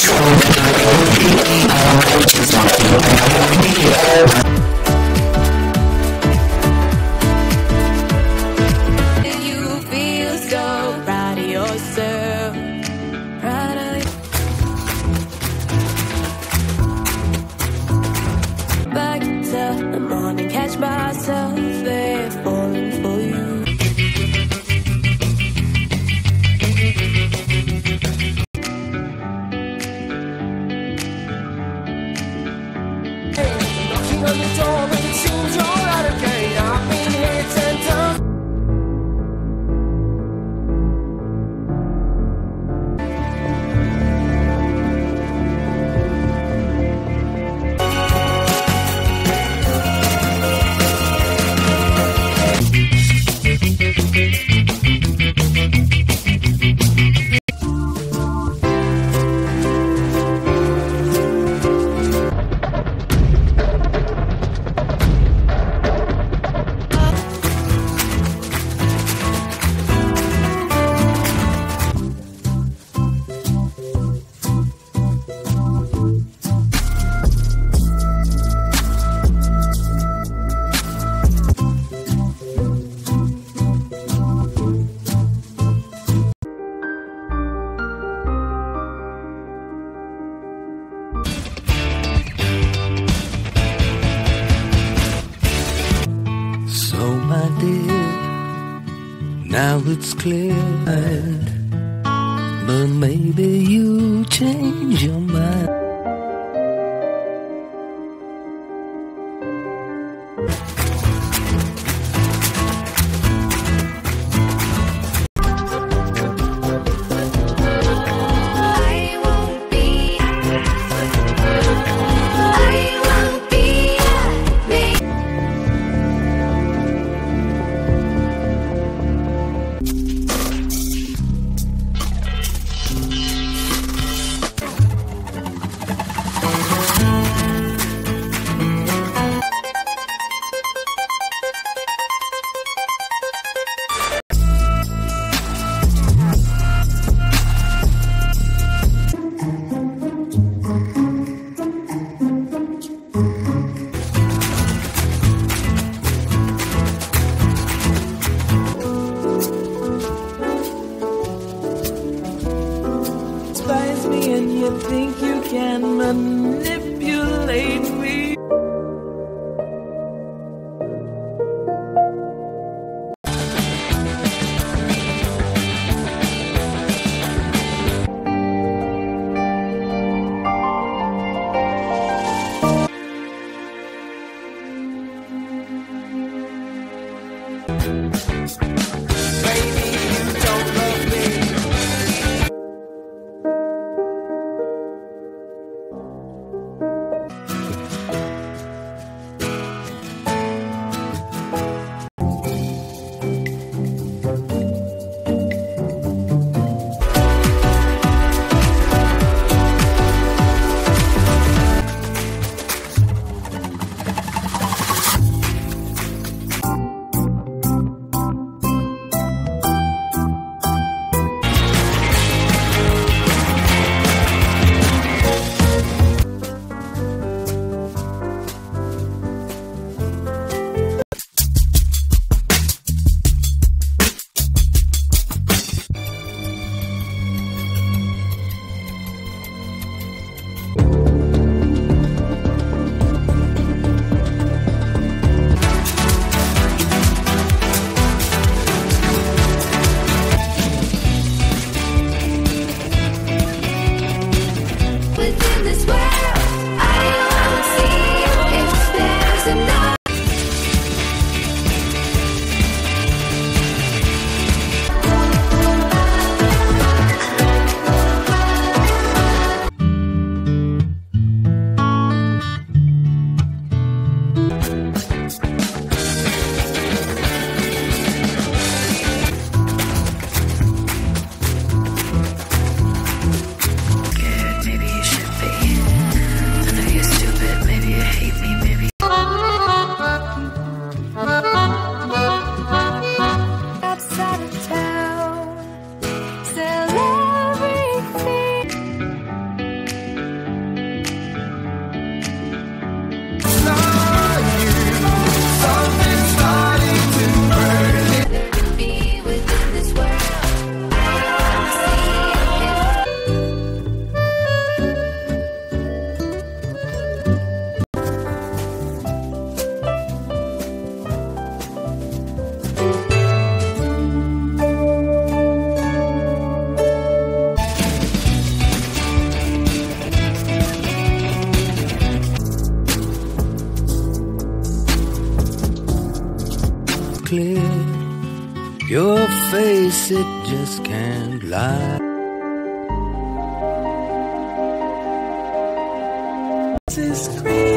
You feel so proud of yourself. Back till the morning, catch myself there falling for you. On the door, but it seems you're out of gate. I've been here 10 times. Now it's clear, but maybe you change your mind. You think you can manipulate me? clear. Your face, it just can't lie. This is crazy.